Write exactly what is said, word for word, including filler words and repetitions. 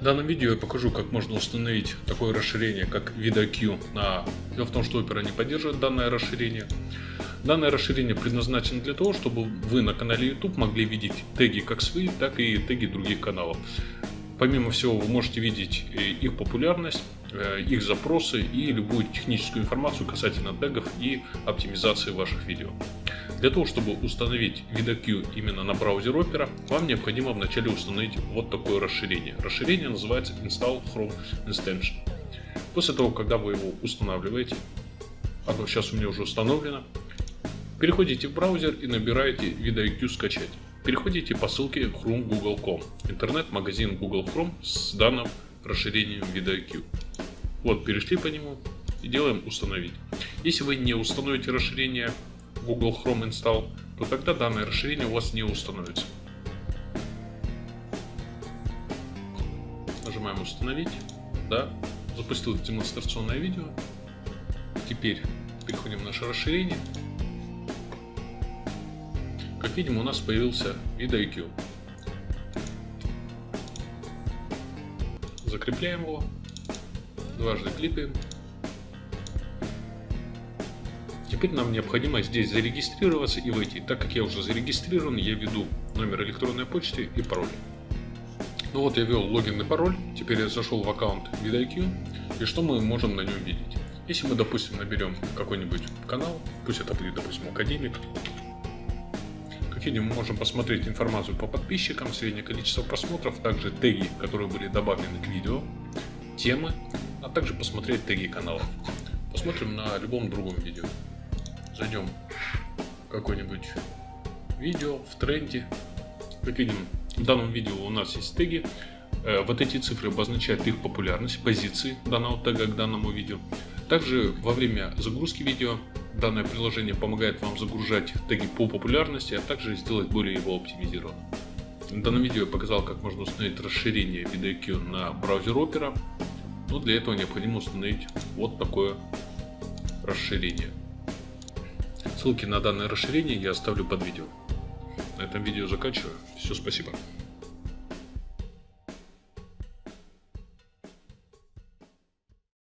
В данном видео я покажу, как можно установить такое расширение, как VidIQ. Дело в том, что Opera не поддерживает данное расширение. Данное расширение предназначено для того, чтобы вы на канале YouTube могли видеть теги как свои, так и теги других каналов. Помимо всего, вы можете видеть их популярность, их запросы и любую техническую информацию касательно тегов и оптимизации ваших видео. Для того, чтобы установить VidIQ именно на браузер Opera, вам необходимо вначале установить вот такое расширение. Расширение называется Install Chrome Extension. После того, когда вы его устанавливаете, оно сейчас у меня уже установлено, переходите в браузер и набираете VidIQ скачать. Переходите по ссылке chrome точка google точка com, интернет-магазин Google Chrome с данным расширением VidIQ. Вот, перешли по нему и делаем «Установить». Если вы не установите расширение Google Chrome Install, то тогда данное расширение у вас не установится. Нажимаем «Установить». Да. Запустилось демонстрационное видео. Теперь переходим в наше расширение. Как видим, у нас появился VidIQ. Закрепляем его. Дважды кликаем. Теперь нам необходимо здесь зарегистрироваться и войти. Так как я уже зарегистрирован, я введу номер электронной почты и пароль. Ну вот, я ввел логин и пароль. Теперь я зашел в аккаунт VidIQ. И что мы можем на нем видеть? Если мы, допустим, наберем какой-нибудь канал, пусть это будет, допустим, академик, мы можем посмотреть информацию по подписчикам, среднее количество просмотров, также теги, которые были добавлены к видео, темы, а также посмотреть теги каналов. Посмотрим на любом другом видео. Зайдем в какое-нибудь видео в тренде. Как видим, в данном видео у нас есть теги. Вот эти цифры обозначают их популярность, позиции данного тега к данному видео. Также во время загрузки видео данное приложение помогает вам загружать теги по популярности, а также сделать более его оптимизированным. В данном видео я показал, как можно установить расширение VidIQ на браузер Opera, но для этого необходимо установить вот такое расширение. Ссылки на данное расширение я оставлю под видео. На этом видео заканчиваю. Все, спасибо.